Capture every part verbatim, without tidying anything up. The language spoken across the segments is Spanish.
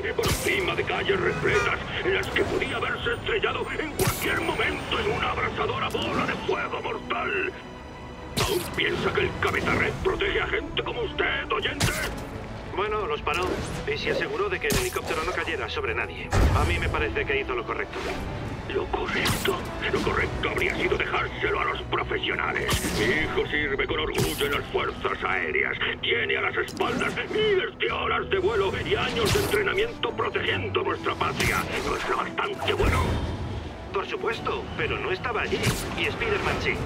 llegué por encima de calles repletas en las que podía haberse estrellado en cualquier momento en una abrasadora bola de fuego mortal. ¿Aún piensa que el Cabeza Red protege a gente como usted, oyente? Bueno, los paró y se aseguró de que el helicóptero no cayera sobre nadie. A mí me parece que hizo lo correcto. Lo correcto, lo correcto habría sido dejárselo a los profesionales. Mi hijo sirve con orgullo en las fuerzas aéreas. Tiene a las espaldas miles de horas de vuelo y años de entrenamiento protegiendo nuestra patria. No es bastante bueno. Por supuesto, pero no estaba allí. Y Spider-Man sí.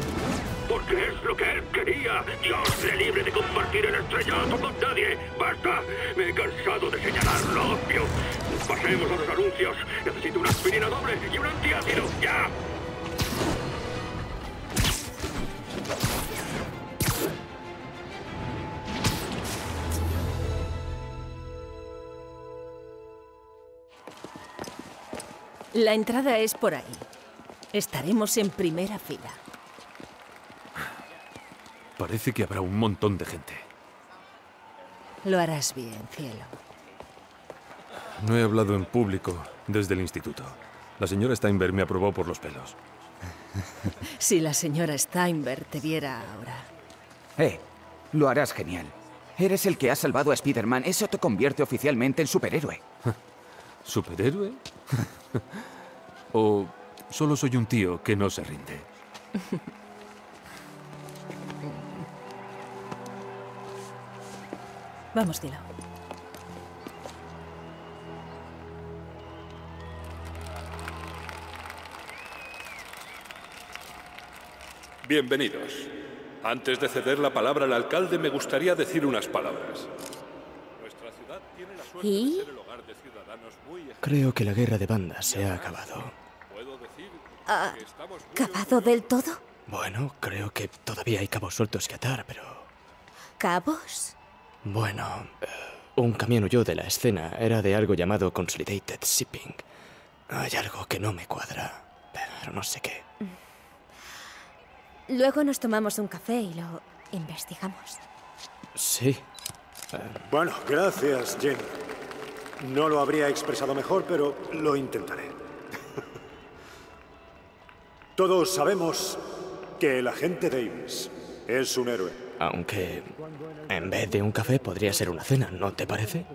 Porque es lo que él quería. Dios le libre de compartir el estrellato con nadie. ¡Basta! Me he cansado de señalar lo obvio. Pasemos a los anuncios. Necesito una aspirina doble y un antiácido. ¡Ya! La entrada es por ahí. Estaremos en primera fila. Parece que habrá un montón de gente. Lo harás bien, cielo. No he hablado en público desde el instituto. La señora Steinberg me aprobó por los pelos. Si la señora Steinberg te viera ahora... Eh, lo harás genial. Eres el que ha salvado a Spider-Man. Eso te convierte oficialmente en superhéroe. ¿Superhéroe? ¿O solo soy un tío que no se rinde? Vamos, Dilo. Bienvenidos. Antes de ceder la palabra al alcalde, me gustaría decir unas palabras. Nuestra ciudad tiene la suerte de ser el hogar de ciudadanos muy ejemplos. Creo que la guerra de bandas se ha acabado. ¿Puedo decir que estamos muy ¿Acabado orgullosos? Del todo? Bueno, creo que todavía hay cabos sueltos que atar, pero... ¿Cabos? Bueno, un camión huyó de la escena. Era de algo llamado Consolidated Shipping. Hay algo que no me cuadra, pero no sé qué. Luego nos tomamos un café y lo investigamos. Sí. Bueno, gracias, Jen. No lo habría expresado mejor, pero lo intentaré. Todos sabemos que el agente Davis es un héroe. Aunque, en vez de un café, podría ser una cena, ¿no te parece?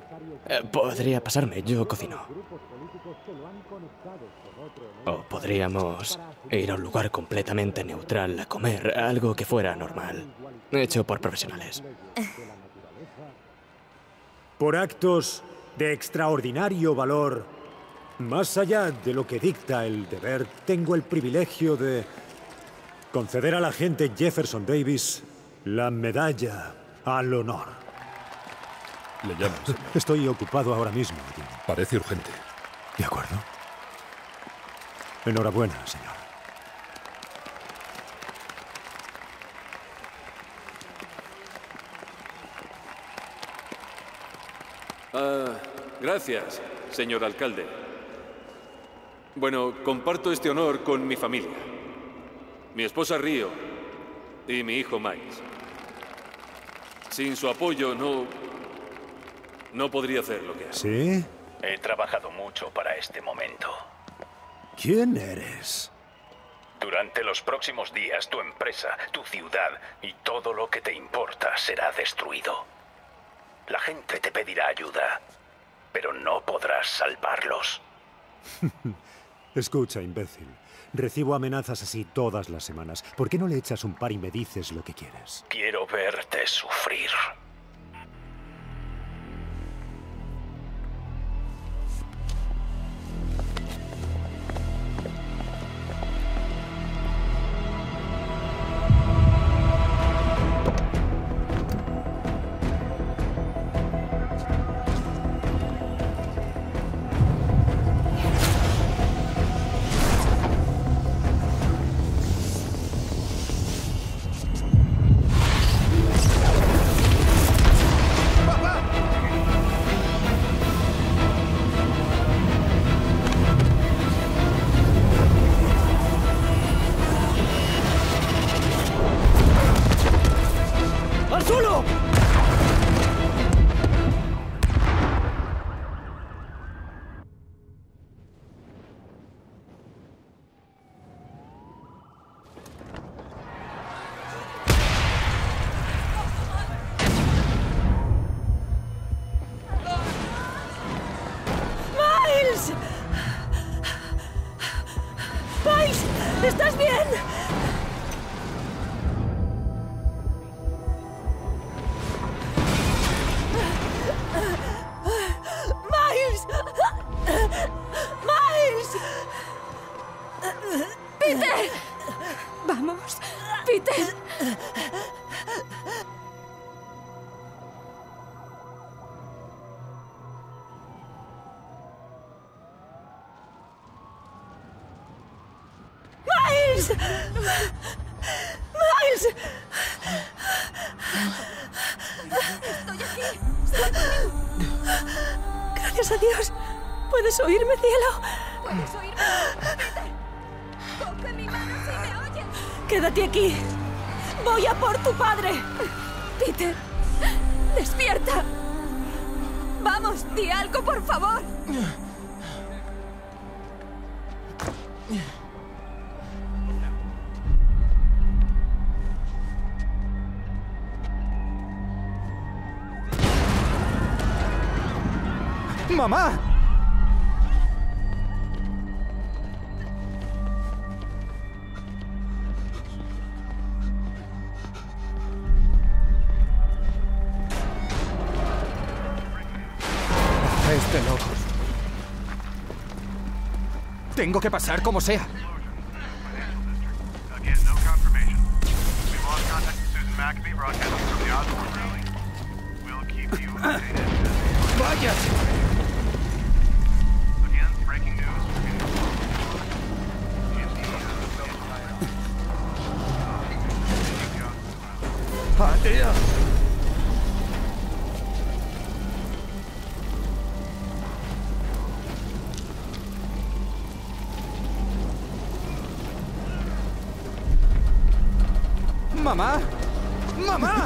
Eh, podría pasarme, yo cocino. O podríamos ir a un lugar completamente neutral a comer, algo que fuera normal, hecho por profesionales. Por actos de extraordinario valor, más allá de lo que dicta el deber, tengo el privilegio de conceder al agente Jefferson Davis... la medalla al honor. Le llamo. Estoy ocupado ahora mismo, tío. Parece urgente. De acuerdo. Enhorabuena, señor. Ah, gracias, señor alcalde. Bueno, comparto este honor con mi familia. Mi esposa Rio y mi hijo Miles. Sin su apoyo, no... no podría hacer lo que hago. ¿Sí? He trabajado mucho para este momento. ¿Quién eres? Durante los próximos días, tu empresa, tu ciudad y todo lo que te importa será destruido. La gente te pedirá ayuda, pero no podrás salvarlos. Escucha, imbécil. Recibo amenazas así todas las semanas. ¿Por qué no le echas un par y me dices lo que quieres? Quiero verte sufrir. Vamos, Peter. ¡Miles! ¡Miles! Estoy aquí. Gracias a Dios. ¿Puedes oírme, cielo? ¿Puedes oírme? Peter. Coge mi mano si me oyes. Quédate aquí. Voy a por tu padre. Peter, despierta. Vamos, di algo, por favor. ¡Mamá! Este loco. Tengo que pasar como sea. ¡Vaya! ¡Adiós! ¡Mamá! ¡Mamá!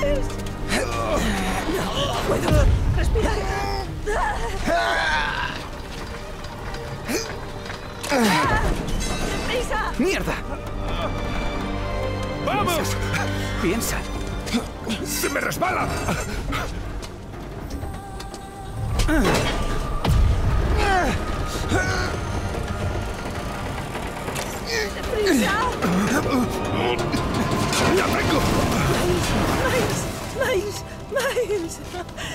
¡Miles! ¡No puedo respirar! ¡Deprisa! ¡Mierda! ¡Vamos! ¡Piensa! ¡Se me resbala! ¡Deprisa! ¡La tengo! ¡Miles! ¡Miles! ¡Miles!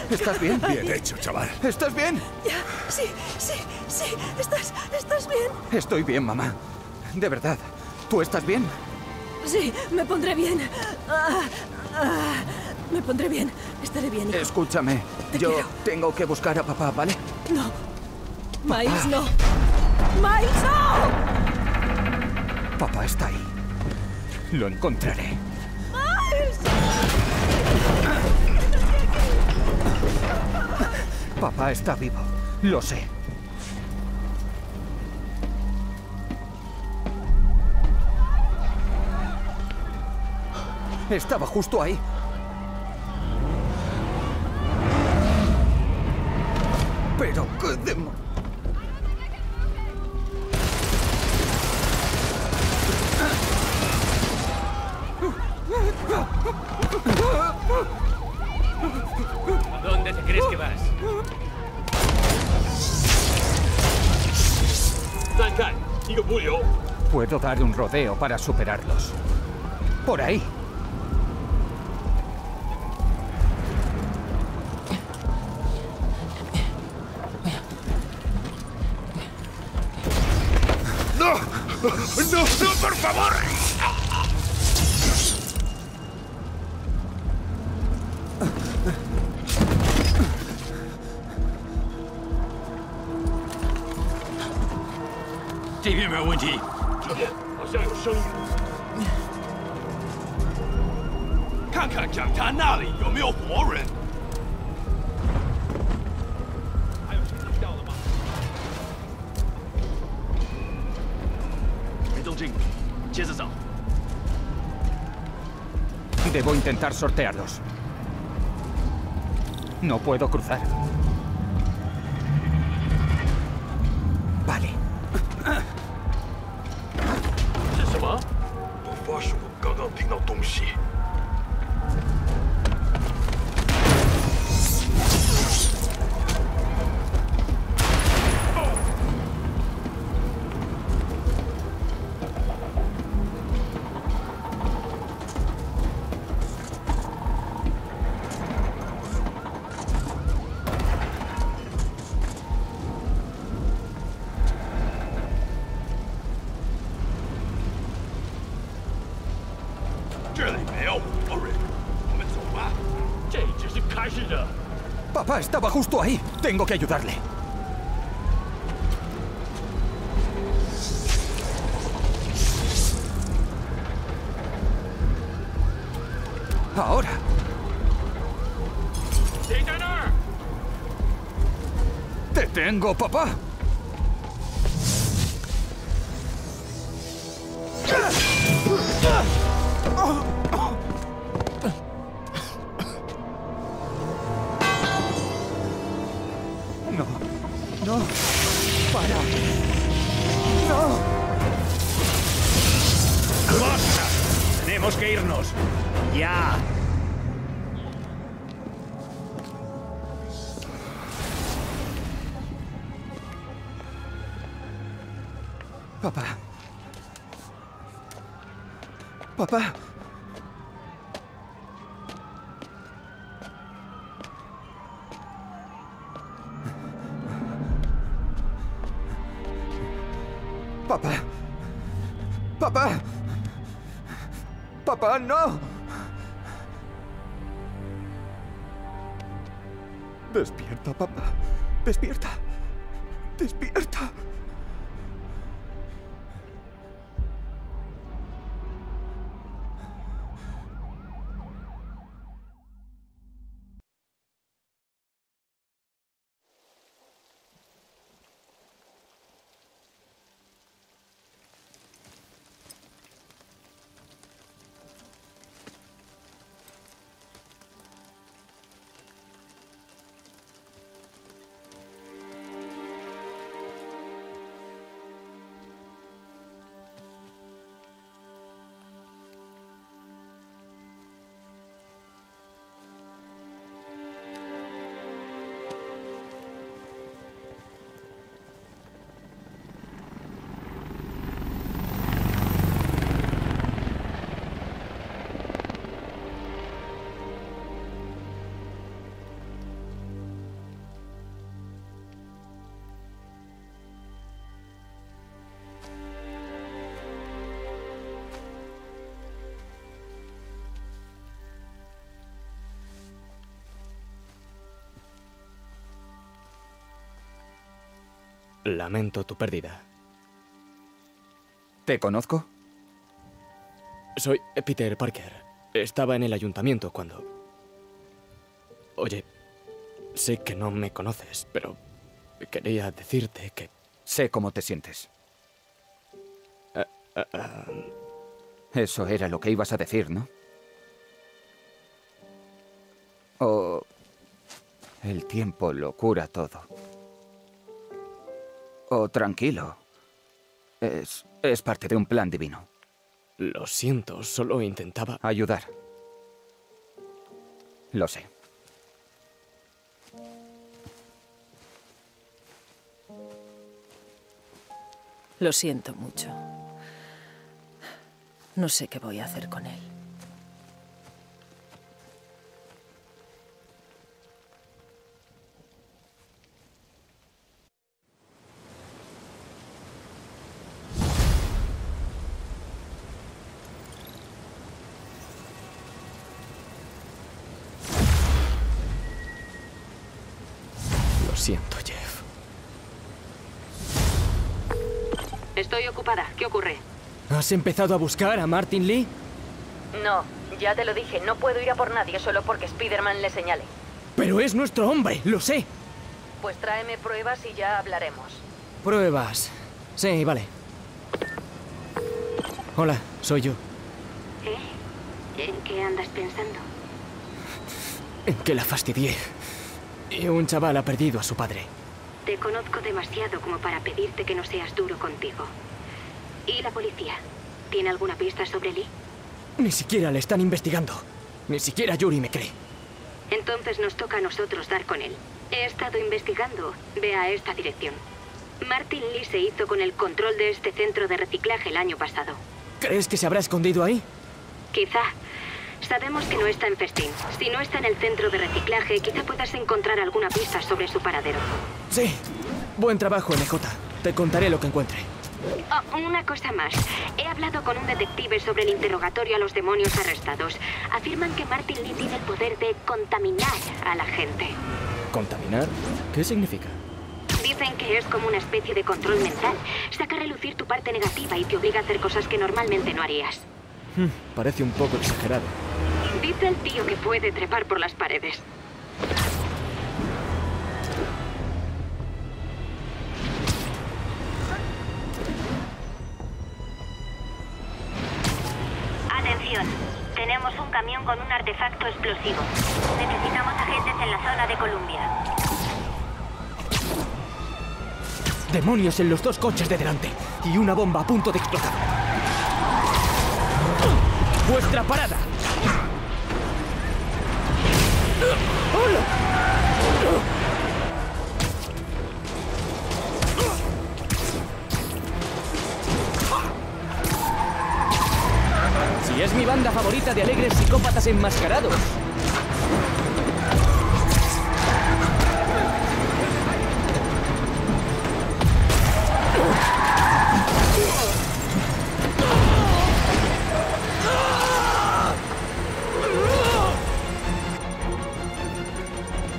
¿Estás bien? Bien hecho, chaval. ¿Estás bien? Ya, sí, sí, sí. ¿Estás, estás bien? Estoy bien, mamá. De verdad. ¿Tú estás bien? Sí, me pondré bien. Ah, ah, me pondré bien. Estaré bien. Hijo. Escúchame, Te yo quiero. tengo que buscar a papá, ¿vale? No. Papá. Miles, no. Miles, no. Papá está ahí. Lo encontraré. Miles. Papá está vivo. Lo sé. Estaba justo ahí. Pero qué demonios. ¿Dónde te crees que vas? Puedo dar un rodeo para superarlos. Por ahí. ¡No, no, por favor!这边没有问题，这边好像有声音。看看讲台那里有没有活人。 Debo intentar sortearlos. No puedo cruzar. Vale. Papá estaba justo ahí. Tengo que ayudarle. Ahora. ¡Te tengo, papá! Papá. Papá. Papá. Papá, no. Despierta, papá. Despierta. Despierta. Lamento tu pérdida. ¿Te conozco? Soy Peter Parker. Estaba en el ayuntamiento cuando... Oye, sé que no me conoces, pero quería decirte que... Sé cómo te sientes. Uh, uh, uh... Eso era lo que ibas a decir, ¿no? O... el tiempo lo cura todo. Oh, tranquilo. Es, es parte de un plan divino. Lo siento, solo intentaba... ayudar. Lo sé. Lo siento mucho. No sé qué voy a hacer con él. Siento, Jeff. Estoy ocupada. ¿Qué ocurre? ¿Has empezado a buscar a Martin Li? No, ya te lo dije. No puedo ir a por nadie solo porque Spider-Man le señale. Pero es nuestro hombre, lo sé. Pues tráeme pruebas y ya hablaremos. Pruebas. Sí, vale. Hola, soy yo. ¿Eh? ¿En qué andas pensando? En que la fastidié. Y un chaval ha perdido a su padre. Te conozco demasiado como para pedirte que no seas duro contigo. ¿Y la policía? ¿Tiene alguna pista sobre Lee? Ni siquiera le están investigando. Ni siquiera Yuri me cree. Entonces nos toca a nosotros dar con él. He estado investigando. Ve a esta dirección. Martin Li se hizo con el control de este centro de reciclaje el año pasado. ¿Crees que se habrá escondido ahí? Quizá. Sabemos que no está en Festín. Si no está en el centro de reciclaje, quizá puedas encontrar alguna pista sobre su paradero. Sí. Buen trabajo, M J. Te contaré lo que encuentre. Oh, una cosa más. He hablado con un detective sobre el interrogatorio a los demonios arrestados. Afirman que Martin Li tiene el poder de contaminar a la gente. ¿Contaminar? ¿Qué significa? Dicen que es como una especie de control mental. Saca a relucir tu parte negativa y te obliga a hacer cosas que normalmente no harías. Hmm, parece un poco exagerado. Dice el tío que puede trepar por las paredes. Tenemos un camión con un artefacto explosivo. Necesitamos agentes en la zona de Columbia. ¡Demonios en los dos coches de delante! Y una bomba a punto de explotar. ¡Vuestra parada! ¡Hola! Y es mi banda favorita de alegres psicópatas enmascarados.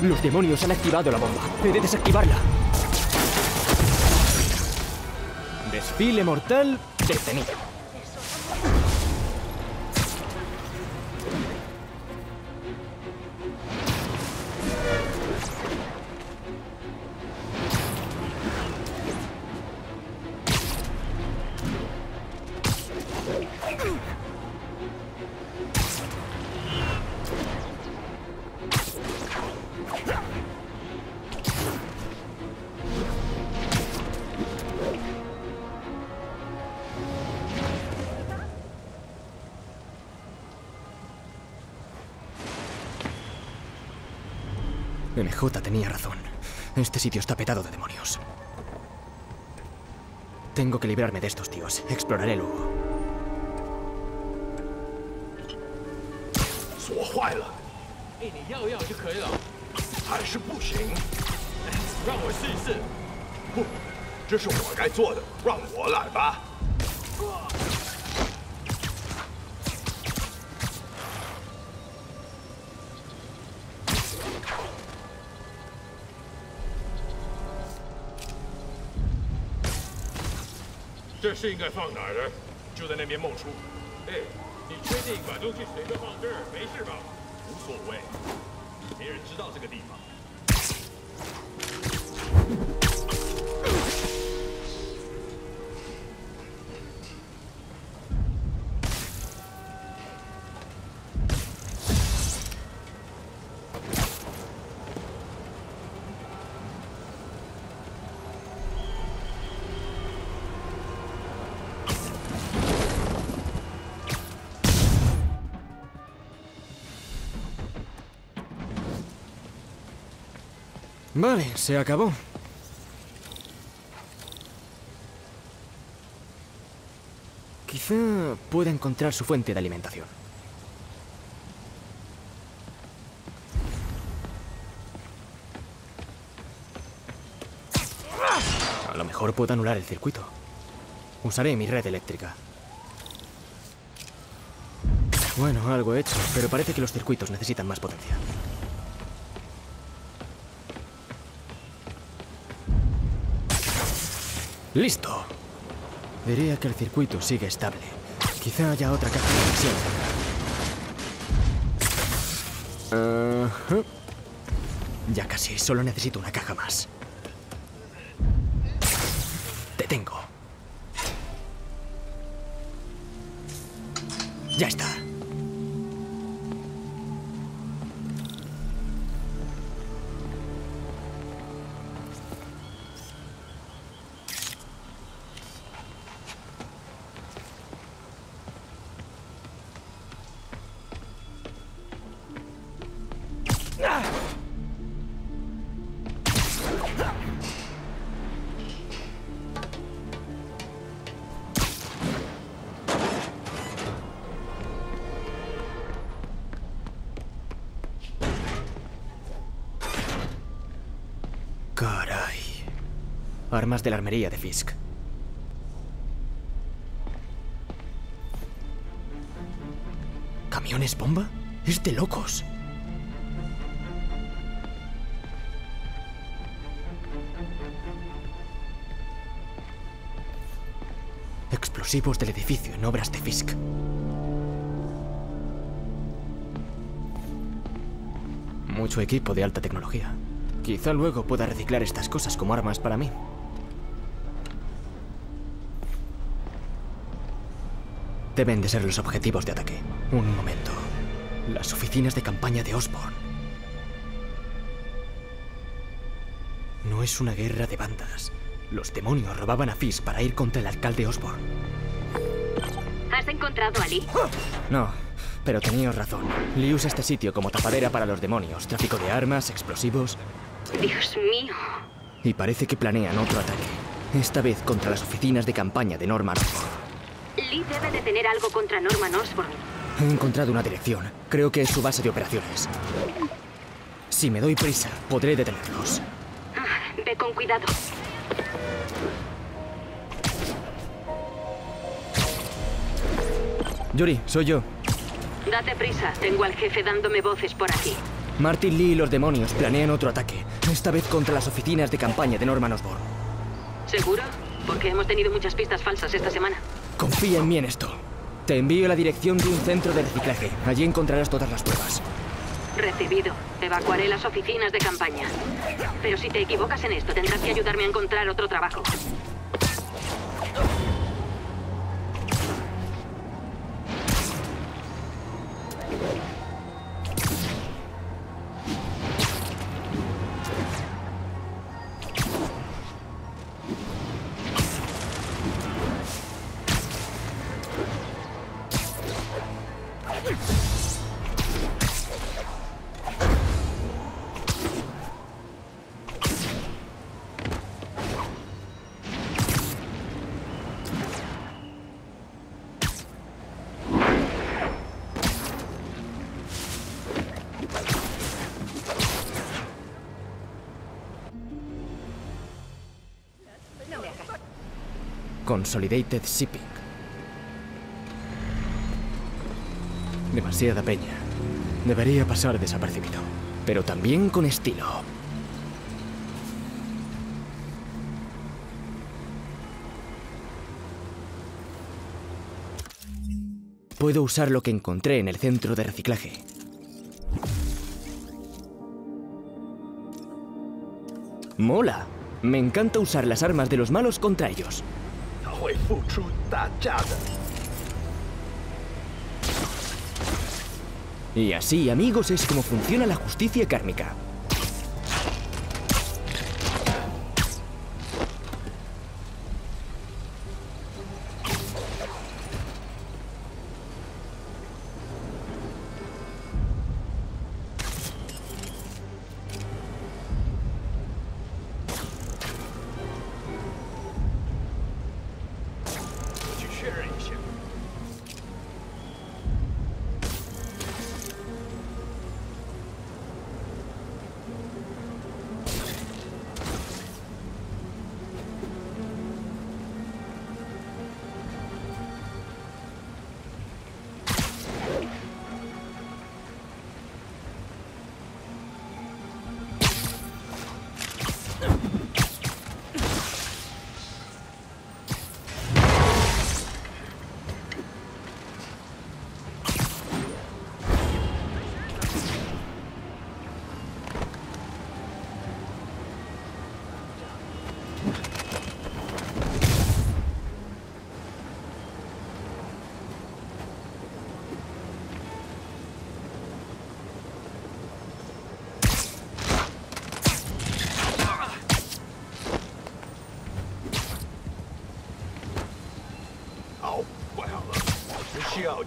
Los demonios han activado la bomba. He de desactivarla. Desfile mortal detenido. M J tenía razón. Este sitio está petado de demonios. Tengo que librarme de estos tíos. Exploraré luego. Vale, se acabó. Quizá pueda encontrar su fuente de alimentación. A lo mejor puedo anular el circuito. Usaré mi red eléctrica. Bueno, algo he hecho, pero parece que los circuitos necesitan más potencia. ¡Listo! Diría que el circuito sigue estable. Quizá haya otra caja de conexión. Uh-huh. Ya casi, solo necesito una caja más. Te tengo. Ya está. Armas de la armería de Fisk. ¿Camiones bomba? ¡Es de locos! Explosivos del edificio en obras de Fisk. Mucho equipo de alta tecnología. Quizá luego pueda reciclar estas cosas como armas para mí. Deben de ser los objetivos de ataque. Un momento. Las oficinas de campaña de Osborn. No es una guerra de bandas. Los demonios robaban a Fisk para ir contra el alcalde Osborn. ¿Has encontrado a Li? No, pero tenías razón. Li usa este sitio como tapadera para los demonios. Tráfico de armas, explosivos... Dios mío. Y parece que planean otro ataque. Esta vez contra las oficinas de campaña de Norman Osborn. Li debe de tener algo contra Norman Osborn. He encontrado una dirección. Creo que es su base de operaciones. Si me doy prisa, podré detenerlos. Ah, ve con cuidado. Yuri, soy yo. Date prisa, tengo al jefe dándome voces por aquí. Martin Li y los demonios planean otro ataque, esta vez contra las oficinas de campaña de Norman Osborn. ¿Seguro? Porque hemos tenido muchas pistas falsas esta semana. Confía en mí en esto. Te envío la dirección de un centro de reciclaje. Allí encontrarás todas las pruebas. Recibido. Evacuaré las oficinas de campaña. Pero si te equivocas en esto, tendrás que ayudarme a encontrar otro trabajo. Consolidated Shipping. Demasiada peña. Debería pasar desapercibido, pero también con estilo. Puedo usar lo que encontré en el centro de reciclaje. ¡Mola! Me encanta usar las armas de los malos contra ellos. Y así, amigos, es como funciona la justicia kármica.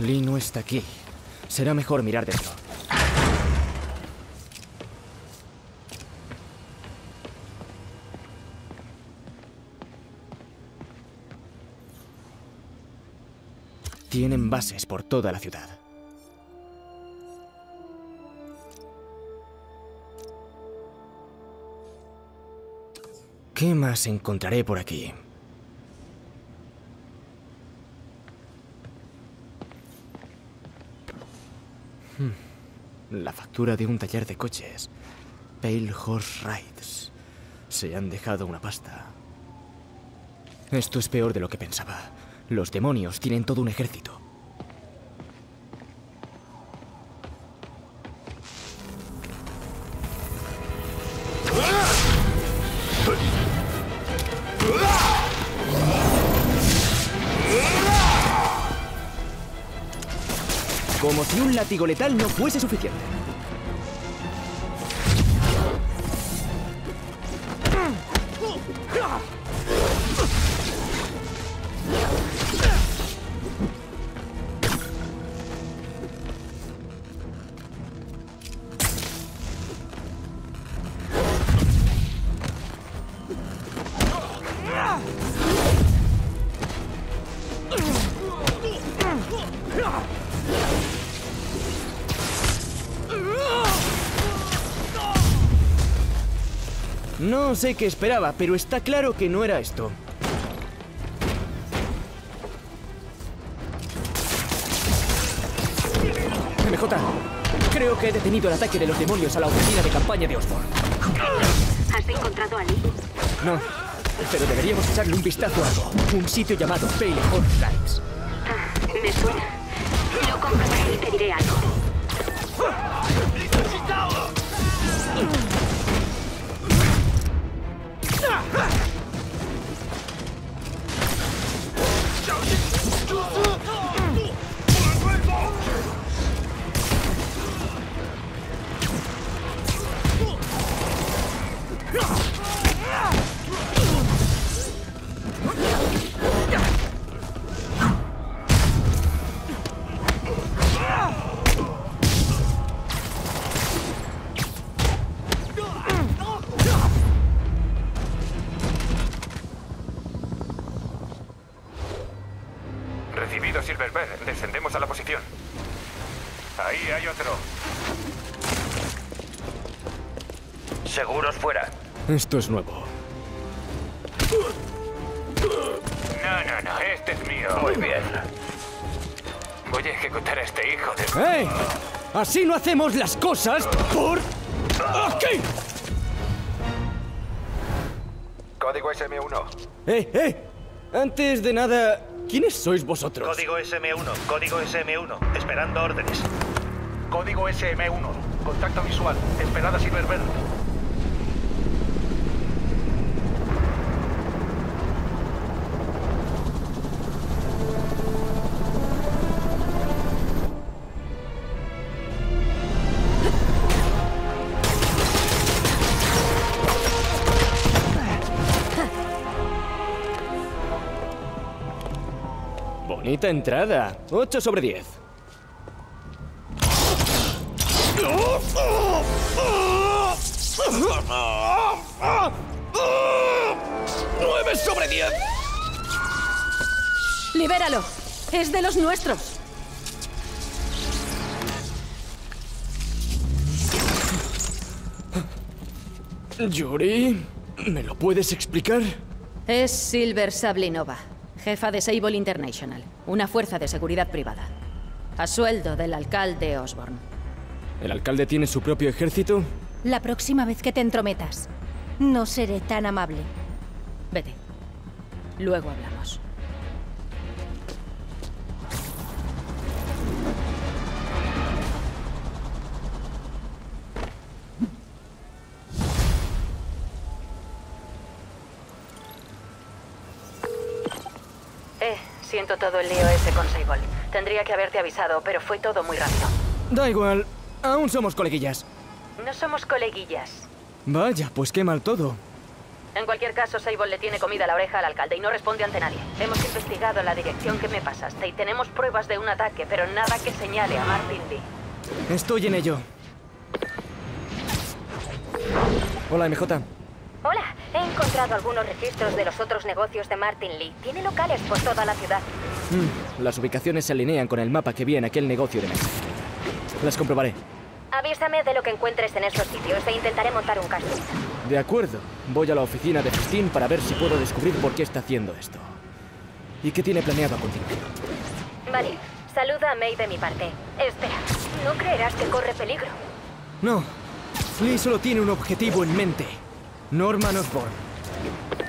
Li no está aquí. Será mejor mirar dentro. Tienen bases por toda la ciudad. ¿Qué más encontraré por aquí? La factura de un taller de coches. Pale Horse Rides. Se han dejado una pasta. Esto es peor de lo que pensaba. Los demonios tienen todo un ejército. Como si un látigo letal no fuese suficiente. No sé qué esperaba, pero está claro que no era esto. M J, creo que he detenido el ataque de los demonios a la oficina de campaña de Osborn. ¿Has encontrado a Lee? No, pero deberíamos echarle un vistazo a algo. Un sitio llamado Pale Horse Rides. Ah, me suena. Lo compraré y te diré algo. Descendemos a la posición. Ahí hay otro. Seguros fuera. Esto es nuevo. No, no, no. Este es mío. Muy bien. Voy a ejecutar a este hijo de... ¡Ey! Así no hacemos las cosas por... ¡Aquí! Código S M uno. ¡Eh, eh! Antes de nada... ¿Quiénes sois vosotros? Código S M uno, código S M uno, esperando órdenes. Código S M uno, contacto visual, esperada Silver Verde. Bonita entrada. ocho sobre diez. nueve sobre diez. Libéralo. Es de los nuestros. Yuri, ¿me lo puedes explicar? Es Silver Sablinova, jefa de Sable International, una fuerza de seguridad privada, a sueldo del alcalde Osborn. ¿El alcalde tiene su propio ejército? La próxima vez que te entrometas, no seré tan amable. Vete. Luego hablamos. Siento todo el lío ese con Sable. Tendría que haberte avisado, pero fue todo muy rápido. Da igual. Aún somos coleguillas. No somos coleguillas. Vaya, pues qué mal todo. En cualquier caso, Sable le tiene comida a la oreja al alcalde y no responde ante nadie. Hemos investigado la dirección que me pasaste y tenemos pruebas de un ataque, pero nada que señale a Martin Li. Estoy en ello. Hola, M J. Hola. He encontrado algunos registros de los otros negocios de Martin Li. Tiene locales por toda la ciudad. Mm, las ubicaciones se alinean con el mapa que vi en aquel negocio de mesa. Las comprobaré. Avísame de lo que encuentres en esos sitios e intentaré montar un caso. De acuerdo. Voy a la oficina de Christine para ver si puedo descubrir por qué está haciendo esto. ¿Y qué tiene planeado contigo? Vale. Saluda a May de mi parte. Espera. ¿No creerás que corre peligro? No. Lee solo tiene un objetivo en mente. Norman Osborn.